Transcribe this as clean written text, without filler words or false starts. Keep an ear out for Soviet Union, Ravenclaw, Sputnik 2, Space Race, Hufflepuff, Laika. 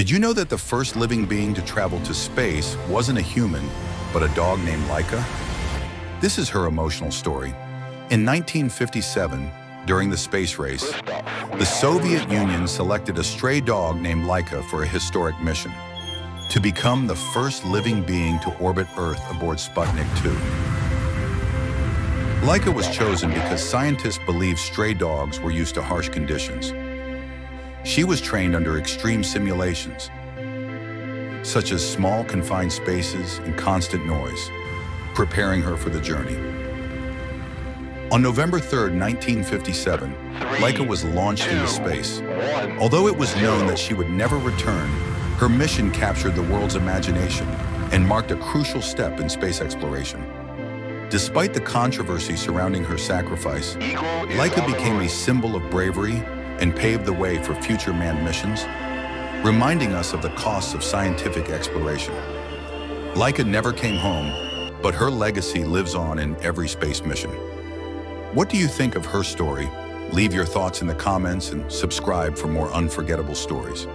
Did you know that the first living being to travel to space wasn't a human, but a dog named Laika? This is her emotional story. In 1957, during the space race, the Soviet Union selected a stray dog named Laika for a historic mission, to become the first living being to orbit Earth aboard Sputnik 2. Laika was chosen because scientists believed stray dogs were used to harsh conditions. She was trained under extreme simulations, such as small confined spaces and constant noise, preparing her for the journey. On November 3rd, 1957, Laika was launched into space. Although it was known that she would never return, her mission captured the world's imagination and marked a crucial step in space exploration. Despite the controversy surrounding her sacrifice, Laika became a symbol of bravery and paved the way for future manned missions, reminding us of the costs of scientific exploration. Laika never came home, but her legacy lives on in every space mission. What do you think of her story? Leave your thoughts in the comments and subscribe for more unforgettable stories.